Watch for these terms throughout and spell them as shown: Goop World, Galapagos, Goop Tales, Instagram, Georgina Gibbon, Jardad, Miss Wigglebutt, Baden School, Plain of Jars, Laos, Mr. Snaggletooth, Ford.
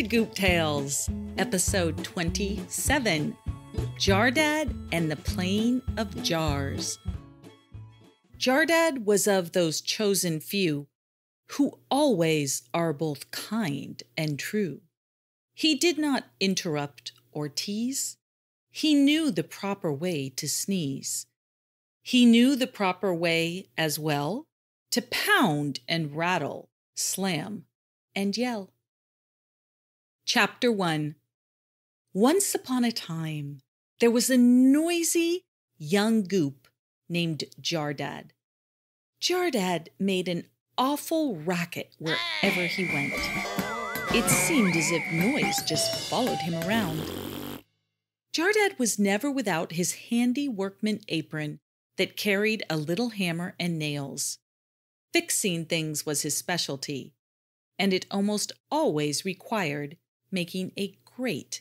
to Goop Tales, episode 27, Jardad and the Plain of Jars. Jardad was of those chosen few who always are both kind and true. He did not interrupt or tease. He knew the proper way to sneeze. He knew the proper way as well to pound and rattle, slam and yell. Chapter 1. Once upon a time, there was a noisy young goop named Jardad. Jardad made an awful racket wherever he went. It seemed as if noise just followed him around. Jardad was never without his handy workman apron that carried a little hammer and nails. Fixing things was his specialty, and it almost always required making a great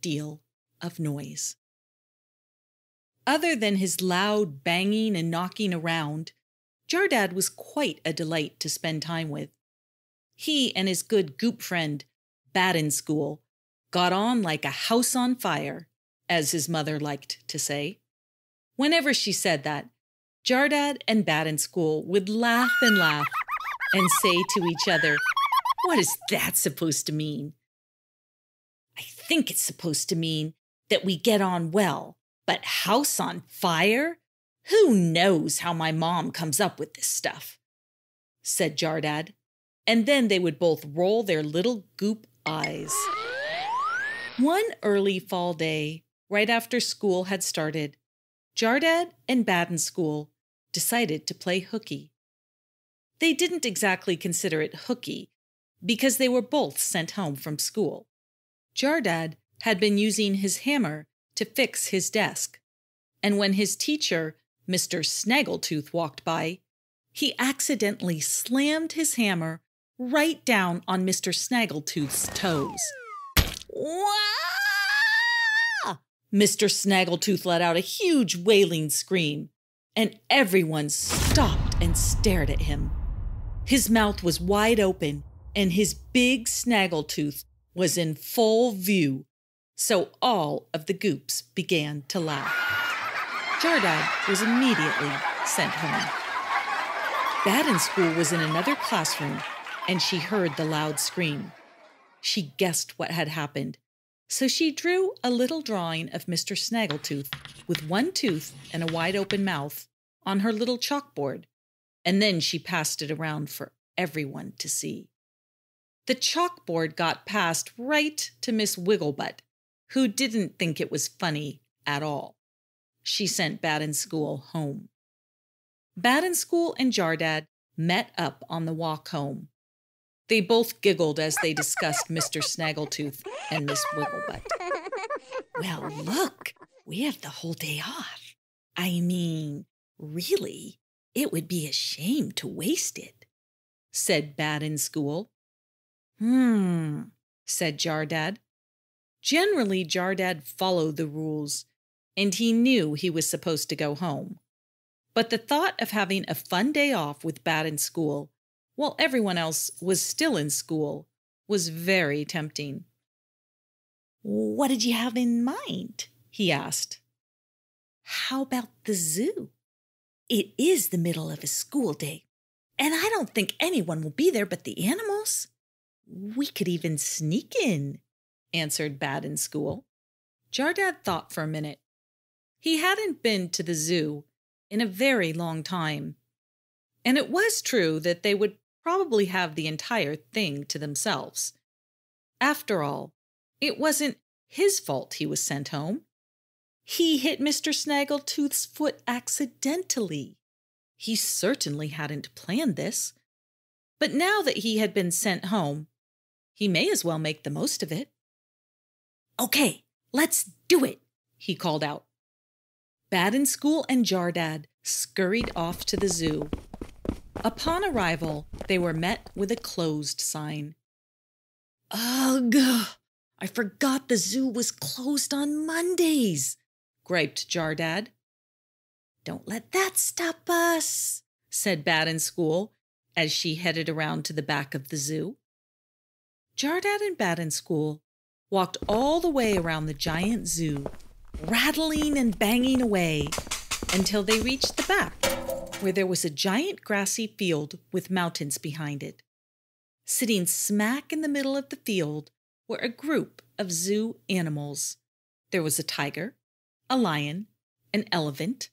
deal of noise. Other than his loud banging and knocking around, Jardad was quite a delight to spend time with. He and his good goop friend, Baden School, got on like a house on fire, as his mother liked to say. Whenever she said that, Jardad and Baden School would laugh and laugh and say to each other, "What is that supposed to mean?" "I think it's supposed to mean that we get on well, but house on fire? Who knows how my mom comes up with this stuff," said Jardad, and then they would both roll their little goop eyes. One early fall day, right after school had started, Jardad and Baden School decided to play hooky. They didn't exactly consider it hooky because they were both sent home from school. Jardad had been using his hammer to fix his desk, and when his teacher, Mr. Snaggletooth, walked by, he accidentally slammed his hammer right down on Mr. Snaggletooth's toes. "Wah!" Mr. Snaggletooth let out a huge wailing scream, and everyone stopped and stared at him. His mouth was wide open, and his big snaggletooth was in full view, so all of the goops began to laugh. Jardad was immediately sent home. Baden School was in another classroom, and she heard the loud scream. She guessed what had happened, so she drew a little drawing of Mr. Snaggletooth with one tooth and a wide-open mouth on her little chalkboard, and then she passed it around for everyone to see. The chalkboard got passed right to Miss Wigglebutt, who didn't think it was funny at all. She sent Baden School home. Baden School and Jardad met up on the walk home. They both giggled as they discussed Mr. Snaggletooth and Miss Wigglebutt. "Well, look, we have the whole day off. I mean, really, it would be a shame to waste it," said Baden School. Said Jardad. Generally, Jardad followed the rules, and he knew he was supposed to go home. But the thought of having a fun day off with Baden School, while everyone else was still in school, was very tempting. "What did you have in mind?" he asked. "How about the zoo? It is the middle of a school day, and I don't think anyone will be there but the animals. We could even sneak in," answered Baden School. Jardad thought for a minute. He hadn't been to the zoo in a very long time, and it was true that they would probably have the entire thing to themselves. After all, it wasn't his fault he was sent home. He hit Mr. Snaggletooth's foot accidentally. He certainly hadn't planned this. But now that he had been sent home, he may as well make the most of it. "Okay, let's do it," he called out. Baden School and Jardad scurried off to the zoo. Upon arrival, they were met with a closed sign. "Ugh, I forgot the zoo was closed on Mondays," griped Jardad. "Don't let that stop us," said Baden School, as she headed around to the back of the zoo. Jardad and Baden School walked all the way around the giant zoo, rattling and banging away, until they reached the back, where there was a giant grassy field with mountains behind it. Sitting smack in the middle of the field were a group of zoo animals. There was a tiger, a lion, an elephant,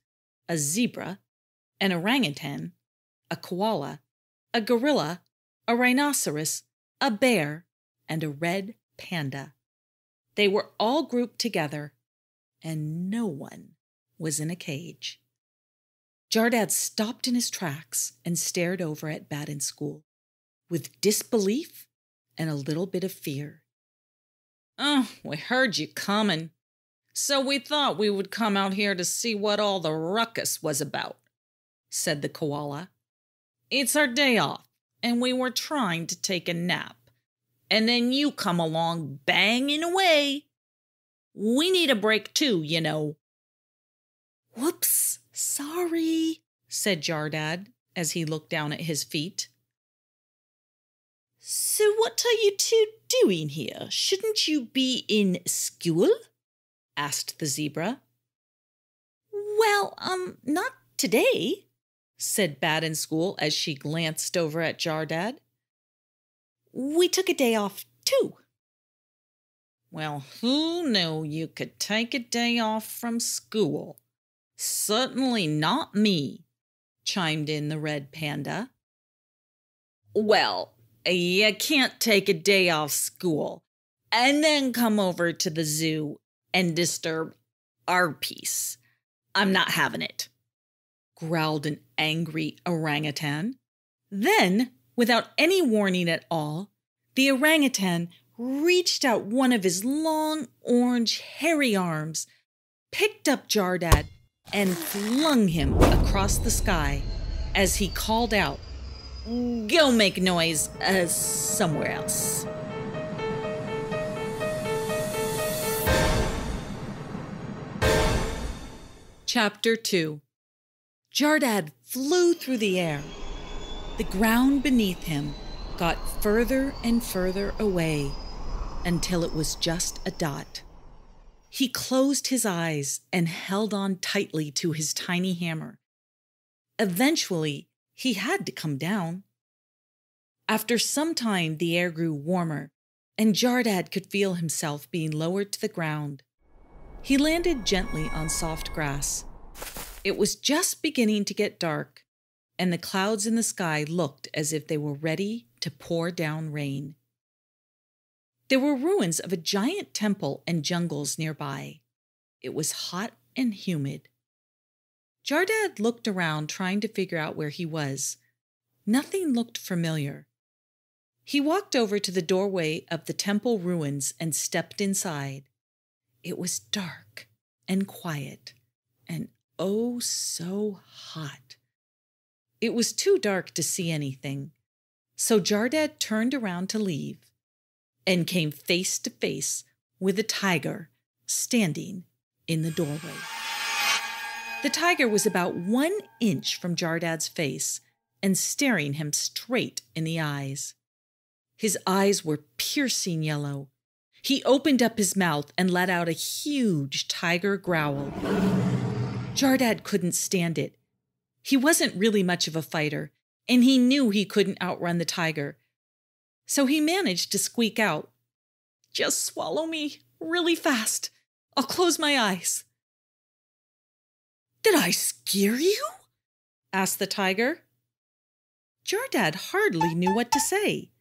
a zebra, an orangutan, a koala, a gorilla, a rhinoceros, a bear, and a red panda. They were all grouped together, and no one was in a cage. Jardad stopped in his tracks and stared over at Baden School with disbelief and a little bit of fear. "Oh, we heard you coming, so we thought we would come out here to see what all the ruckus was about," said the koala. "It's our day off, and we were trying to take a nap, and then you come along banging away. We need a break too, you know." "Whoops, sorry," said Jardad as he looked down at his feet. "So what are you two doing here? Shouldn't you be in school?" asked the zebra. "Well, not today," said Baden School as she glanced over at Jardad. "We took a day off too." "Well, who knew you could take a day off from school? Certainly not me," chimed in the red panda. "Well, you can't take a day off school and then come over to the zoo and disturb our peace. I'm not having it," growled an angry orangutan. Then, without any warning at all, the orangutan reached out one of his long, orange, hairy arms, picked up Jardad, and flung him across the sky as he called out, "Go make noise somewhere else." Chapter 2. Jardad flew through the air. The ground beneath him got further and further away until it was just a dot. He closed his eyes and held on tightly to his tiny hammer. Eventually, he had to come down. After some time, the air grew warmer, and Jardad could feel himself being lowered to the ground. He landed gently on soft grass. It was just beginning to get dark, and the clouds in the sky looked as if they were ready to pour down rain. There were ruins of a giant temple and jungles nearby. It was hot and humid. Jardad looked around, trying to figure out where he was. Nothing looked familiar. He walked over to the doorway of the temple ruins and stepped inside. It was dark and quiet, and oh so hot. It was too dark to see anything, so Jardad turned around to leave and came face to face with a tiger standing in the doorway. The tiger was about 1 inch from Jardad's face and staring him straight in the eyes. His eyes were piercing yellow. He opened up his mouth and let out a huge tiger growl. Jardad couldn't stand it. He wasn't really much of a fighter, and he knew he couldn't outrun the tiger. So he managed to squeak out, "Just swallow me really fast. I'll close my eyes." "Did I scare you?" asked the tiger. Jardad hardly knew what to say.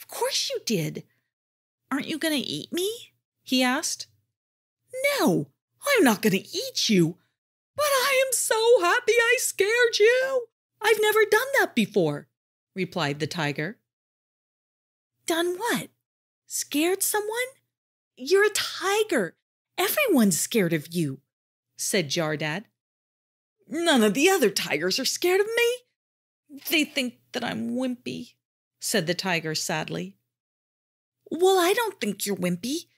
"Of course you did. Aren't you going to eat me?" he asked. "No, I'm not going to eat you. But I am so happy I scared you. I've never done that before," replied the tiger. "Done what? Scared someone? You're a tiger. Everyone's scared of you," said Jardad. "None of the other tigers are scared of me. They think that I'm wimpy," said the tiger sadly. "Well, I don't think you're wimpy.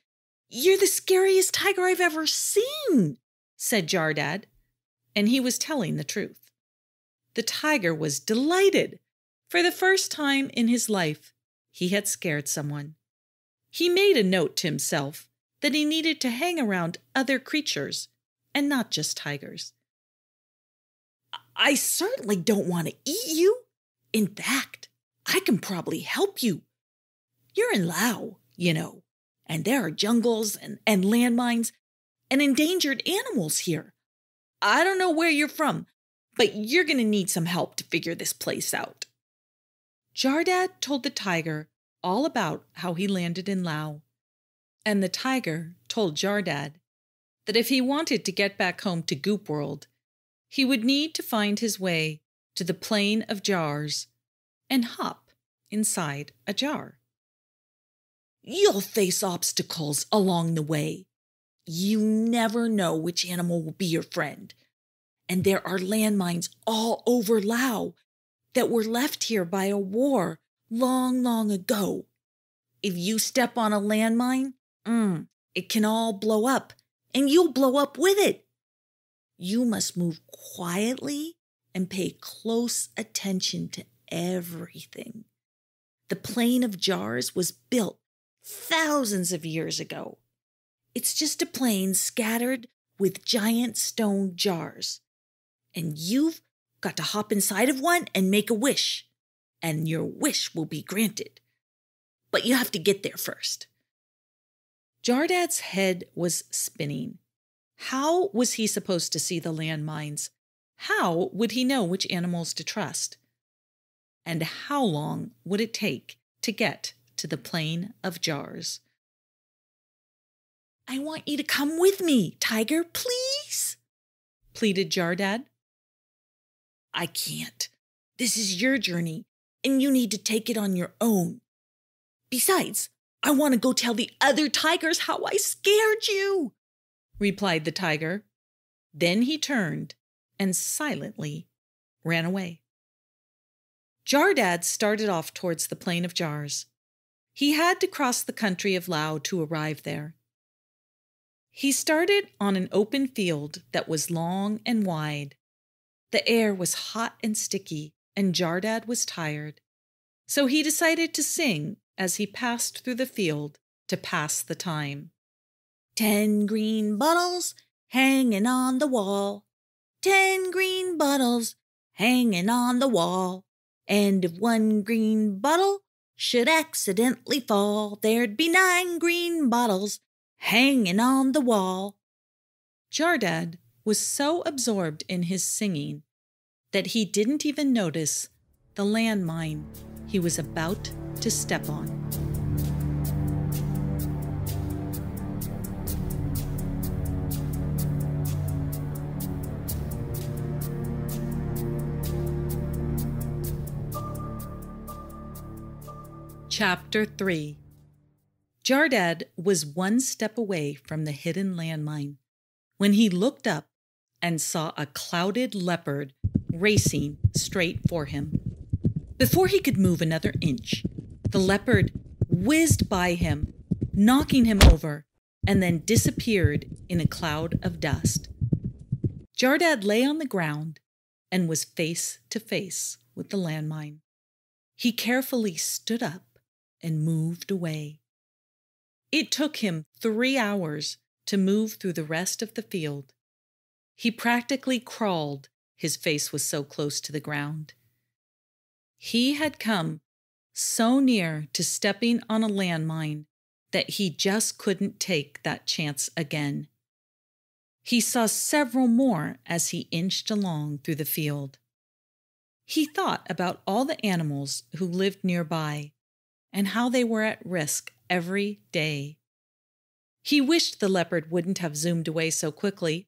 You're the scariest tiger I've ever seen," said Jardad, and he was telling the truth. The tiger was delighted. For the first time in his life, he had scared someone. He made a note to himself that he needed to hang around other creatures and not just tigers. I certainly don't want to eat you. In fact, I can probably help you. You're in Laos, you know, and there are jungles and landmines and endangered animals here. I don't know where you're from, but you're going to need some help to figure this place out. Jardad told the tiger all about how he landed in Laos, and the tiger told Jardad that if he wanted to get back home to Goop World, he would need to find his way to the Plain of Jars and hop inside a jar. You'll face obstacles along the way. You never know which animal will be your friend. And there are landmines all over Laos that were left here by a war long, long ago. If you step on a landmine, it can all blow up, and you'll blow up with it. You must move quietly and pay close attention to everything. The Plain of Jars was built thousands of years ago. It's just a plain scattered with giant stone jars. And you've got to hop inside of one and make a wish. And your wish will be granted. But you have to get there first. Jardad's head was spinning. How was he supposed to see the landmines? How would he know which animals to trust? And how long would it take to get to the Plain of Jars? I want you to come with me, tiger, please, pleaded Jardad. I can't. This is your journey, and you need to take it on your own. Besides, I want to go tell the other tigers how I scared you, replied the tiger. Then he turned and silently ran away. Jardad started off towards the Plain of Jars. He had to cross the country of Laos to arrive there. He started on an open field that was long and wide. The air was hot and sticky, and Jardad was tired. So he decided to sing as he passed through the field to pass the time. 10 green bottles hanging on the wall. 10 green bottles hanging on the wall. And if one green bottle should accidentally fall, there'd be 9 green bottles hanging on the wall. Jardad was so absorbed in his singing that he didn't even notice the landmine he was about to step on. Chapter 3. Jardad was one step away from the hidden landmine when he looked up and saw a clouded leopard racing straight for him. Before he could move another inch, the leopard whizzed by him, knocking him over, and then disappeared in a cloud of dust. Jardad lay on the ground and was face to face with the landmine. He carefully stood up and moved away. It took him 3 hours to move through the rest of the field. He practically crawled. His face was so close to the ground. He had come so near to stepping on a landmine that he just couldn't take that chance again. He saw several more as he inched along through the field. He thought about all the animals who lived nearby and how they were at risk every day. He wished the leopard wouldn't have zoomed away so quickly.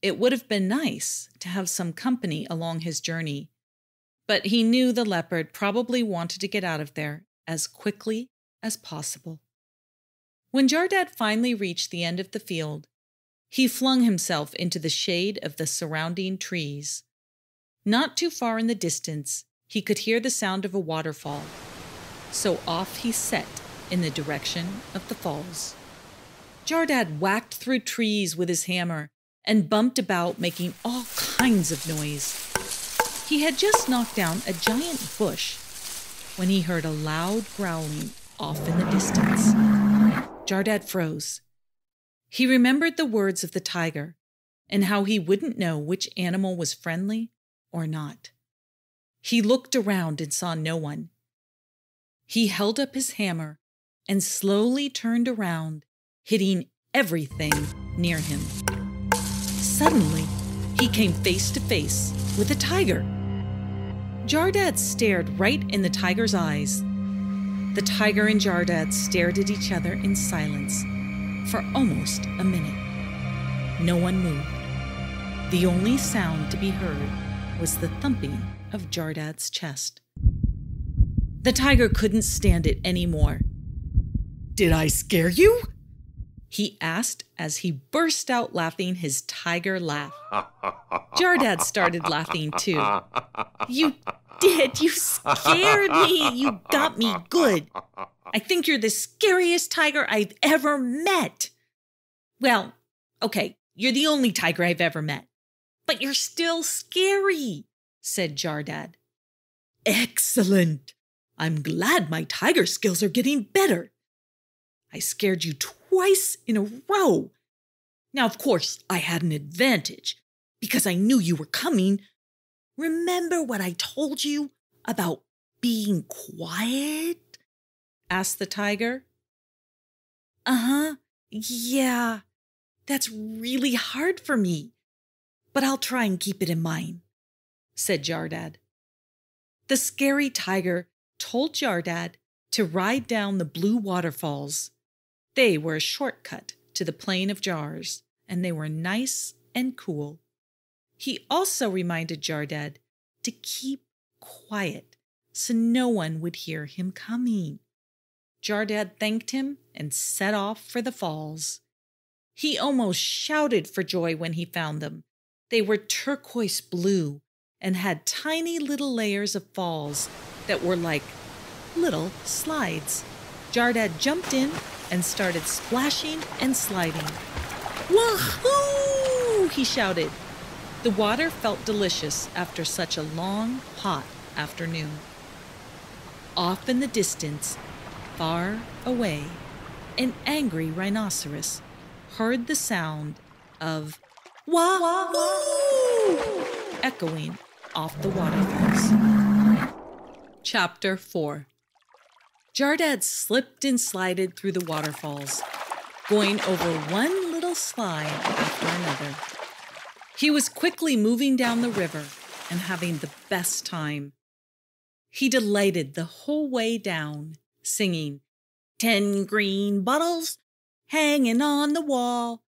It would have been nice to have some company along his journey, but he knew the leopard probably wanted to get out of there as quickly as possible. When Jardad finally reached the end of the field, he flung himself into the shade of the surrounding trees. Not too far in the distance, he could hear the sound of a waterfall. So off he set in the direction of the falls. Jardad whacked through trees with his hammer and bumped about, making all kinds of noise. He had just knocked down a giant bush when he heard a loud growling off in the distance. Jardad froze. He remembered the words of the tiger and how he wouldn't know which animal was friendly or not. He looked around and saw no one. He held up his hammer and slowly turned around, hitting everything near him. Suddenly, he came face to face with a tiger. Jardad stared right in the tiger's eyes. The tiger and Jardad stared at each other in silence for almost a minute. No one moved. The only sound to be heard was the thumping of Jardad's chest. The tiger couldn't stand it anymore. "Did I scare you?" he asked as he burst out laughing his tiger laugh. Jardad started laughing too. "You did! You scared me! You got me good! I think you're the scariest tiger I've ever met! Well, okay, you're the only tiger I've ever met. But you're still scary," said Jardad. "Excellent! I'm glad my tiger skills are getting better. I scared you twice in a row. Now, of course, I had an advantage because I knew you were coming. Remember what I told you about being quiet?" asked the tiger. "Uh-huh. Yeah, that's really hard for me. But I'll try and keep it in mind," said Jardad. The scary tiger told Jardad to ride down the blue waterfalls. They were a shortcut to the Plain of Jars, and they were nice and cool. He also reminded Jardad to keep quiet so no one would hear him coming. Jardad thanked him and set off for the falls. He almost shouted for joy when he found them. They were turquoise blue and had tiny little layers of falls that were like little slides. Jardad jumped in and started splashing and sliding. "Wahoo!" he shouted. The water felt delicious after such a long, hot afternoon. Off in the distance, far away, an angry rhinoceros heard the sound of "Wahoo!" echoing off the waterfalls. Chapter 4. Jardad slipped and slided through the waterfalls, going over one little slide after another. He was quickly moving down the river and having the best time. He delighted the whole way down, singing, "10 green bottles hanging on the wall,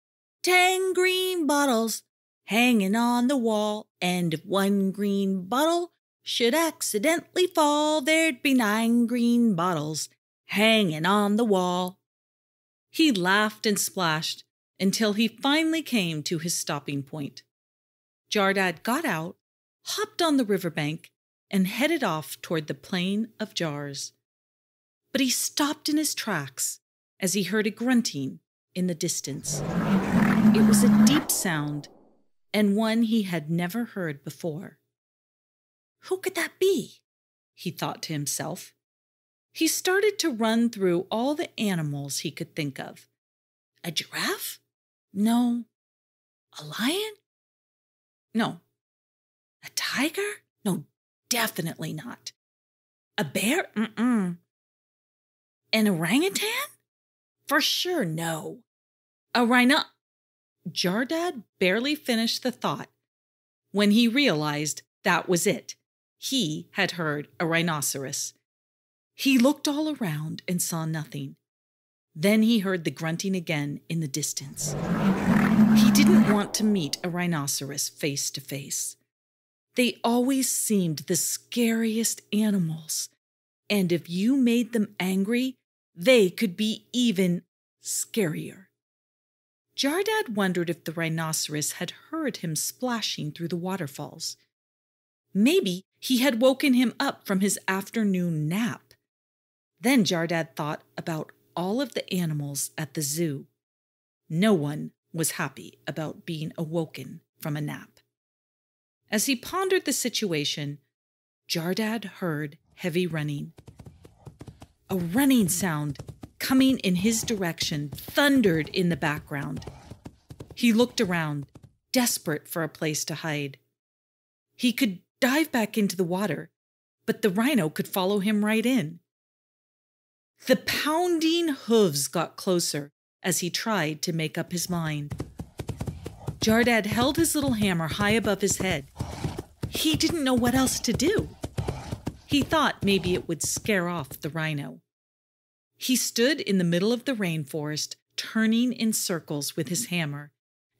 10 green bottles hanging on the wall, and if one green bottle should accidentally fall, there'd be 9 green bottles hanging on the wall." He laughed and splashed until he finally came to his stopping point. Jardad got out, hopped on the riverbank, and headed off toward the Plain of Jars. But he stopped in his tracks as he heard a grunting in the distance. It was a deep sound, and one he had never heard before. "Who could that be?" he thought to himself. He started to run through all the animals he could think of. A giraffe? No. A lion? No. A tiger? No, definitely not. A bear? Mm-mm. An orangutan? For sure, no. A rhino... Jardad barely finished the thought when he realized that was it. He had heard a rhinoceros. He looked all around and saw nothing. Then he heard the grunting again in the distance. He didn't want to meet a rhinoceros face to face. They always seemed the scariest animals, and if you made them angry, they could be even scarier. Jardad wondered if the rhinoceros had heard him splashing through the waterfalls. Maybe he had woken him up from his afternoon nap. Then Jardad thought about all of the animals at the zoo. No one was happy about being awoken from a nap. As he pondered the situation, Jardad heard heavy running. A running sound coming in his direction thundered in the background. He looked around, desperate for a place to hide. He could dive back into the water, but the rhino could follow him right in. The pounding hooves got closer as he tried to make up his mind. Jardad held his little hammer high above his head. He didn't know what else to do. He thought maybe it would scare off the rhino. He stood in the middle of the rainforest, turning in circles with his hammer,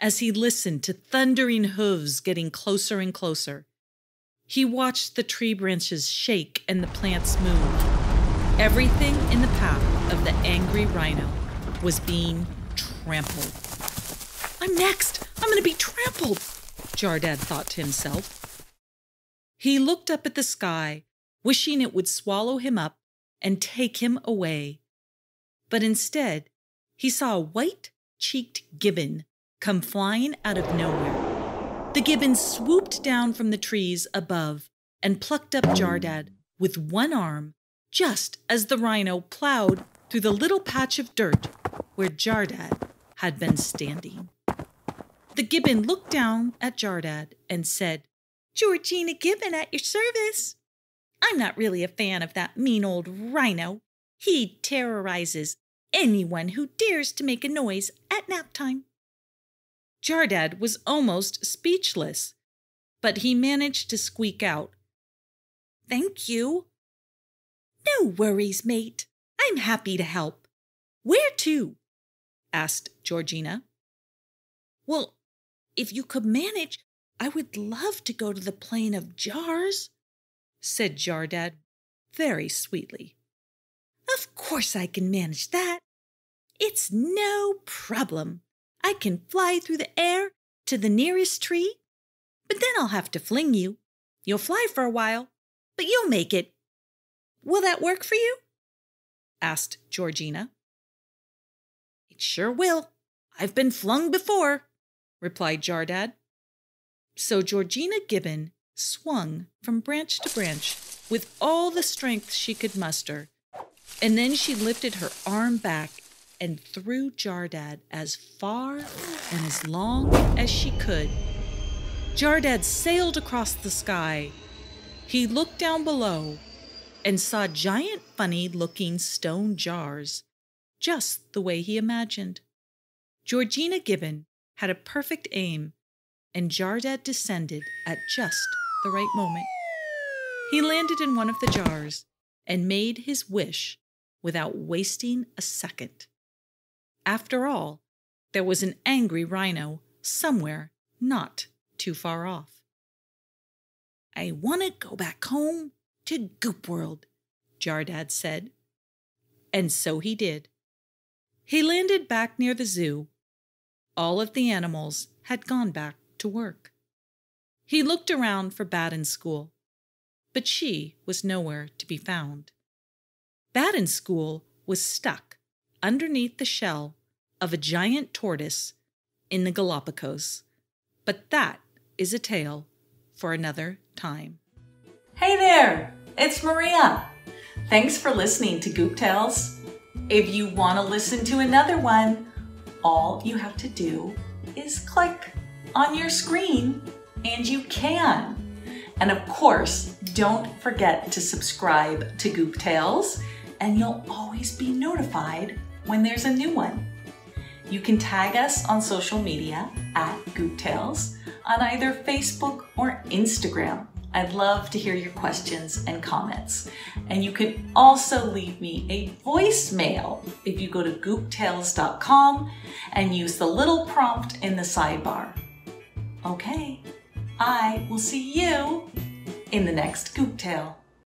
as he listened to thundering hooves getting closer and closer. He watched the tree branches shake and the plants move. Everything in the path of the angry rhino was being trampled. "I'm next! I'm going to be trampled!" Jardad thought to himself. He looked up at the sky, wishing it would swallow him up and take him away. But instead, he saw a white-cheeked gibbon come flying out of nowhere. The gibbon swooped down from the trees above and plucked up Jardad with one arm, just as the rhino plowed through the little patch of dirt where Jardad had been standing. The gibbon looked down at Jardad and said, "Georgina Gibbon at your service. I'm not really a fan of that mean old rhino. He terrorizes anyone who dares to make a noise at nap time." Jardad was almost speechless, but he managed to squeak out, "Thank you." "No worries, mate. I'm happy to help. Where to?" asked Georgina. "Well, if you could manage, I would love to go to the Plain of Jars," said Jardad very sweetly. "Of course I can manage that. It's no problem. I can fly through the air to the nearest tree, but then I'll have to fling you. You'll fly for a while, but you'll make it. Will that work for you?" asked Georgina. "It sure will. I've been flung before," replied Jardad. So Georgina Gibbon swung from branch to branch with all the strength she could muster, and then she lifted her arm back and threw Jardad as far and as long as she could. Jardad sailed across the sky. He looked down below and saw giant, funny-looking stone jars, just the way he imagined. Georgina Gibbon had a perfect aim, and Jardad descended at just the right moment. He landed in one of the jars and made his wish without wasting a second. After all, there was an angry rhino somewhere not too far off. "I want to go back home to Goop World," Jardad said. And so he did. He landed back near the zoo. All of the animals had gone back to work. He looked around for Baden School, but she was nowhere to be found. Baden School was stuck underneath the shell of a giant tortoise in the Galapagos, but that is a tale for another time. Hey there, it's Maria. Thanks for listening to Goop Tales. If you want to listen to another one, all you have to do is click on your screen and you can. And of course, don't forget to subscribe to Goop Tales and you'll always be notified when there's a new one. You can tag us on social media at Goop Tales on either Facebook or Instagram. I'd love to hear your questions and comments. And you can also leave me a voicemail if you go to gooptales.com and use the little prompt in the sidebar. Okay, I will see you in the next Goop Tale.